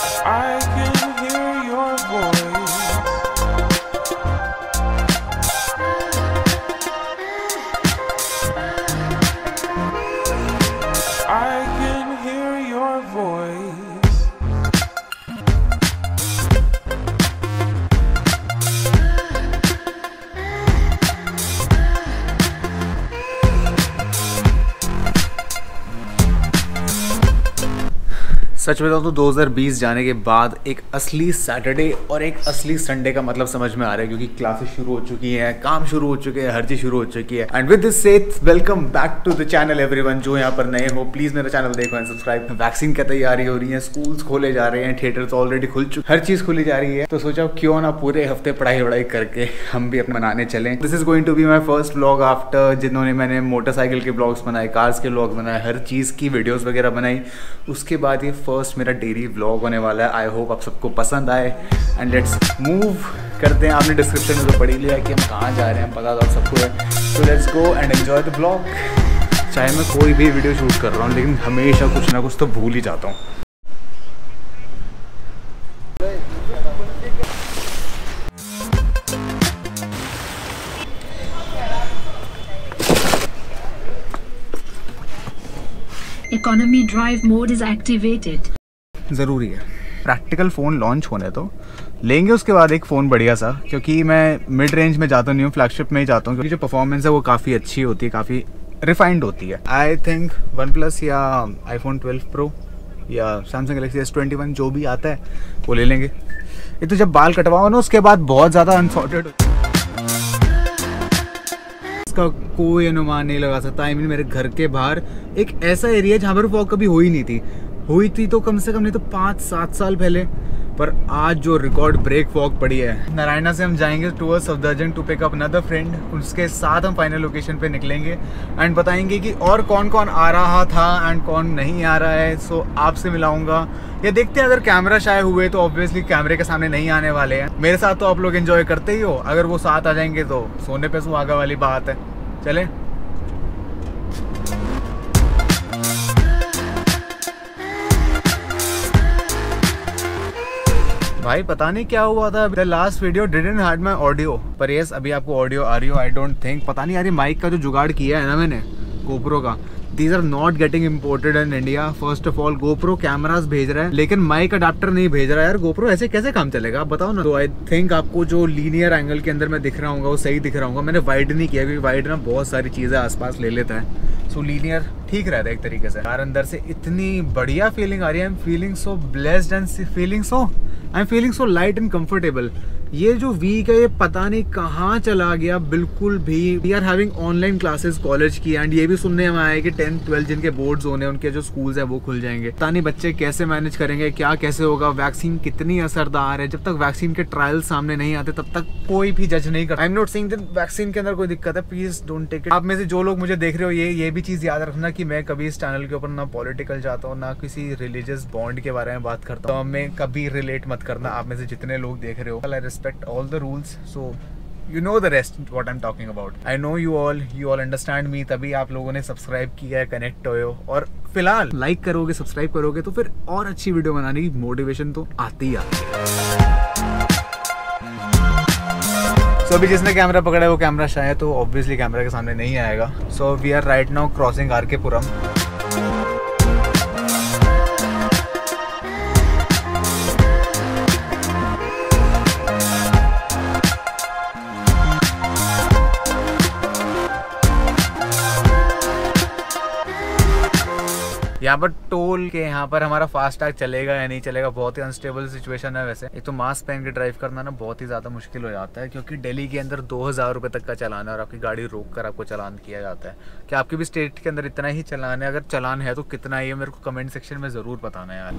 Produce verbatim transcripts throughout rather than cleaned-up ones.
I can hear your voice. I can hear your voice. सच बताऊं तो दो हज़ार बीस जाने के बाद एक असली सैटरडे और एक असली संडे का मतलब समझ में आ रहा है, क्योंकि क्लासेस शुरू हो चुकी हैं, काम शुरू हो चुके हैं, हर चीज शुरू हो चुकी है। And with this Seth welcome back to the channel everyone. जो यहाँ पर नए हो प्लीज मेरा चैनल देखो एंड सब्सक्राइब। वैक्सीन की तैयारी हो रही है, स्कूल्स खोले जा रहे हैं, थिएटर्स ऑलरेडी खुल चुके, हर चीज खुली जा रही है। तो सोचा क्यों ना पूरे हफ्ते पढ़ाई वढ़ाई करके हम भी अपने मनाने चले। This is going to be my first vlog after जिन्होंने मैंने मोटरसाइकिल के ब्लॉग्स बनाए, कार्स के ब्लॉग्स बनाए, हर चीज की वीडियोज वगैरह बनाई। उसके बाद ये फर्स्ट मेरा डेली व्लॉग होने वाला है। आई होप आप सबको पसंद आए एंड लेट्स मूव करते हैं। आपने डिस्क्रिप्शन में तो पढ़ ही लिया कि हम कहाँ जा रहे हैं, पता तो आप सबको है। So let's go and enjoy the vlog. चाहे मैं कोई भी वीडियो शूट कर रहा हूँ लेकिन हमेशा कुछ ना कुछ तो भूल ही जाता हूँ। Economy drive mode is activated. ज़रूरी है प्रैक्टिकल फ़ोन लॉन्च होने तो लेंगे, उसके बाद एक फ़ोन बढ़िया सा, क्योंकि मैं मिड रेंज में जाता नहीं हूँ, फ्लैगशिप में ही जाता हूँ, क्योंकि जो परफॉर्मेंस है वो काफ़ी अच्छी होती है, काफ़ी रिफाइंड होती है। आई थिंक वन प्लस या आईफोन ट्वेल्व प्रो या Samsung Galaxy S twenty one जो भी आता है वो ले लेंगे। ये तो जब बाल कटवाओ ना उसके बाद बहुत ज़्यादा अनसॉर्टेड होता है, का कोई अनुमान नहीं लगा सकता। आई मीन मेरे घर के बाहर एक ऐसा एरिया जहाँ पर वॉक कभी हुई नहीं थी, हुई थी तो कम से कम नहीं तो पाँच सात साल पहले, पर आज जो रिकॉर्ड ब्रेक वॉक पड़ी है। नारायणा से हम जाएंगे towards Safdarjung to pick up another friend, उसके साथ हम फाइनल लोकेशन पे निकलेंगे एंड बताएंगे कि और कौन कौन आ रहा था एंड कौन नहीं आ रहा है। सो आपसे मिलाऊंगा या देखते हैं, अगर कैमरा शाये हुए तो ऑब्वियसली कैमरे के सामने नहीं आने वाले हैं। मेरे साथ तो आप लोग एंजॉय करते ही हो, अगर वो साथ आ जाएंगे तो सोने पे सुहागा वाली बात है। चले भाई, पता नहीं क्या हुआ था, the last video didn't had my audio, पर यस अभी आपको ऑडियो आ रही हो। आई डोंट थिंक, पता नहीं यार ये माइक का जो जुगाड़ किया है ना मैंने GoPro का, these are not getting imported in India. First of all GoPro cameras भेज रहा है लेकिन माइक अडाप्टर नहीं भेज रहा है। यार GoPro ऐसे कैसे काम चलेगा, आप बताओ ना। तो आई थिंक आपको जो लीनियर एंगल के अंदर मैं दिख रहा हूँ वो सही दिख रहा हूँ, मैंने वाइड नहीं किया क्योंकि वाइड ना बहुत सारी चीज़ें आसपास ले लेता है। सो लीनियर ठीक रहता है एक तरीके से। यार अंदर से इतनी बढ़िया फीलिंग आ रही है, I am feeling so blessed and feeling so I am feeling so light and comfortable. ये जो वीक है ये पता नहीं कहाँ चला गया बिल्कुल भी। We are having online classes college की एंड ये भी सुनने में आया कि टेंथ ट्वेल्थ जिनके बोर्ड्स होने उनके जो स्कूल्स हैं वो खुल जाएंगे। पता नहीं बच्चे कैसे मैनेज करेंगे, क्या कैसे होगा, वैक्सीन कितनी असरदार है। जब तक वैक्सीन के ट्रायल सामने नहीं आते तब तक कोई भी जज नहीं करता। I am not saying that vaccine के अंदर कोई दिक्कत है, प्लीज डोंट टेक इट। आप में से जो लोग मुझे देख रहे हो ये ये भी चीज़ याद रखना कि मैं कभी इस चैनल के ऊपर ना पॉलिटिकल जाता हूँ ना किसी रिलीजियस बॉन्ड के बारे में बात करता हूँ। मैं कभी रिलेट मत करना आप में से जितने लोग देख रहे हो। Respect all the rules, so you know the rest what I'm talking about. I know you all, you all understand me. तभी आप लोगों ने सब्सक्राइब किया है, कनेक्ट हुए हो, और फिलहाल लाइक करोगे, सब्सक्राइब करोगे तो फिर और अच्छी वीडियो बनाने की मोटिवेशन तो आती ही आती है। सो अभी जिसने कैमरा पकड़ा है वो कैमरा शायद तो ऑब्वियसली कैमरा के सामने नहीं आएगा। So we are right now crossing R K Puram. यहाँ पर टोल के यहाँ पर हमारा फास्टैग चलेगा या नहीं चलेगा, बहुत ही अनस्टेबल सिचुएशन है। वैसे एक तो मास्क पहन के ड्राइव करना ना बहुत ही ज़्यादा मुश्किल हो जाता है, क्योंकि दिल्ली के अंदर दो हज़ार रुपये तक का चालान है और आपकी गाड़ी रोक कर आपको चालान किया जाता है। कि आपके भी स्टेट के अंदर इतना ही चालान है, अगर चालान है तो कितना ही है मेरे को कमेंट सेक्शन में ज़रूर बताना है। यार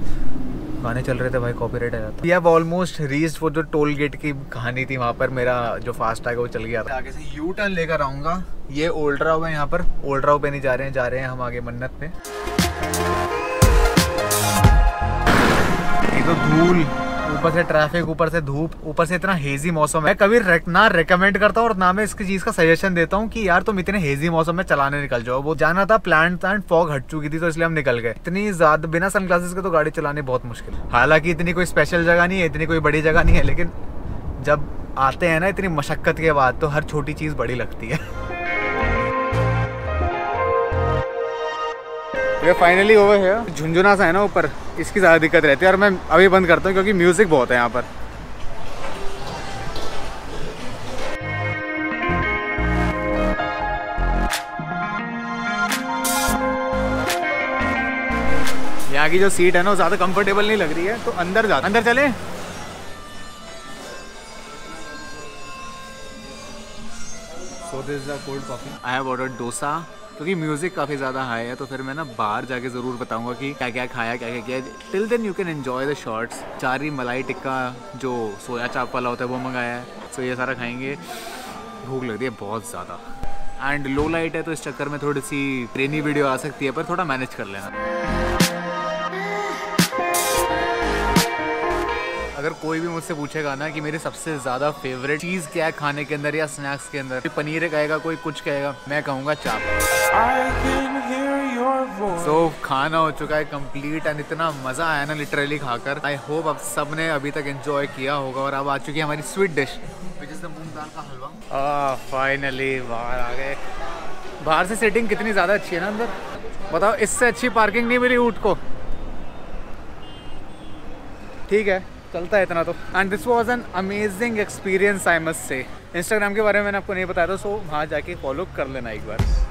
गाने चल रहे थे भाई, कॉपीराइट आ जाता है। अब ऑलमोस्ट रीच वो जो टोल गेट की कहानी थी वहाँ पर मेरा जो फास्टैग है वो चल गया था। आगे से यू टर्न लेकर आऊँगा। ये ओल्ड राव है, यहाँ पर ओल्ड राव पे नहीं जा रहे हैं, जा रहे हैं हम आगे मन्नत पे। ये तो धूल ऊपर से ट्रैफिक, ऊपर से धूप, ऊपर से इतना हेजी मौसम है। कभी ना रिकमेंड करता हूँ और ना मैं इसकी चीज का सजेशन देता हूँ कि यार तुम इतने हेजी मौसम में चलाने निकल जाओ। वो जाना था प्लान एंड फॉग हट चुकी थी तो इसलिए हम निकल गए। इतनी ज्यादा बिना सनग्लासेस के तो गाड़ी चलानी बहुत मुश्किल है। हालांकि इतनी कोई स्पेशल जगह नहीं है, इतनी कोई बड़ी जगह नहीं है, लेकिन जब आते हैं ना इतनी मशक्कत के बाद तो हर छोटी चीज बड़ी लगती है। ये फाइनली ओवर है। झुंझुना सा है ना ऊपर, इसकी ज्यादा दिक्कत रहती है और मैं अभी बंद करता हूँ क्योंकि म्यूजिक बहुत है यहाँ पर। यहाँ की जो सीट है ना वो ज्यादा कंफर्टेबल नहीं लग रही है, तो अंदर जाते अंदर चले। So this is a cold coffee. I have ordered dosa क्योंकि म्यूजिक काफी ज्यादा हाई है, तो फिर मैं ना बाहर जाके जरूर बताऊंगा कि क्या क्या खाया, क्या क्या किया। Till then you can enjoy the shorts. चारी मलाई टिक्का जो सोया चाप वाला होता है वो मंगाया है, सो so ये सारा खाएंगे। भूख लग रही है बहुत ज्यादा एंड लो लाइट है, तो इस चक्कर में थोड़ी सी ट्रेनी वीडियो आ सकती है, पर थोड़ा मैनेज कर लेना। अगर कोई भी मुझसे पूछेगा ना कि मेरी सबसे ज़्यादा फेवरेट चीज़ क्या है खाने के अंदर या स्नैक्स के अंदर, कोई पनीर कहेगा, कोई कुछ कहेगा, मैं कहूँगा चाप। सो so, खाना हो चुका है कंप्लीट एंड इतना मज़ा आया ना लिटरली खाकर। आई होप आप सब ने अभी तक एंजॉय किया होगा। और अब आ चुकी है हमारी sweet dish which is the moong dal का हलवा। फाइनली बाहर आ गए। बाहर से सेटिंग कितनी ज़्यादा अच्छी है ना अंदर, बताओ इससे अच्छी पार्किंग नहीं मिली ऊँट को। ठीक है, चलता है इतना तो। And this was an amazing experience I must say. Instagram के बारे में मैंने आपको नहीं बताया था, सो वहाँ जाके फॉलो कर लेना एक बार।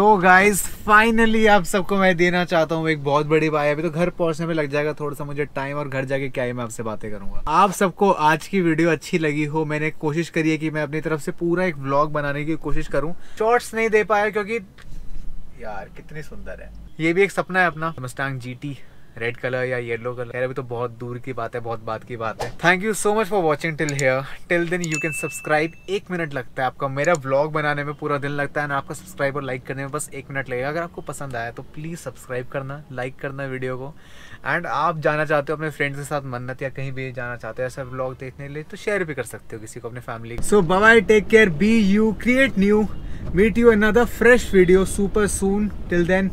सो गाइज फाइनली आप सबको मैं देना चाहता हूँ एक बहुत बड़ी बात। अभी तो घर पहुँचने में लग जाएगा थोड़ा सा मुझे टाइम, और घर जाके क्या ही मैं आपसे बातें करूँगा। आप सबको आज की वीडियो अच्छी लगी हो, मैंने कोशिश करी है कि मैं अपनी तरफ से पूरा एक व्लॉग बनाने की कोशिश करूँ। शॉर्ट्स नहीं दे पाया क्योंकि यार कितनी सुंदर है, ये भी एक सपना है अपना। मस्टैंग जीटी रेड कलर या येलो कलर, यार अभी तो बहुत दूर की बात है, बहुत बात की बात है। Thank you so much for watching till here. Till then you can subscribe. एक मिनट लगता है आपका, मेरा व्लॉग बनाने में पूरा दिन लगता है ना, आपका सब्सक्राइब और लाइक करने में बस एक मिनट लगेगा। अगर आपको पसंद आया तो प्लीज़ सब्सक्राइब करना, लाइक करना वीडियो को। एंड आप जाना चाहते हो अपने फ्रेंड्स के साथ मन्नत या कहीं भी जाना चाहते हो ऐसा व्लॉग देखने के लिए, तो शेयर भी कर सकते हो किसी को, अपने family. So bye bye, take care, be you, create new, meet you another fresh video super soon. Till then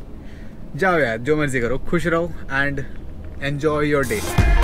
जाओ यार, जो मर्जी करो, खुश रहो एंड एन्जॉय योर डे।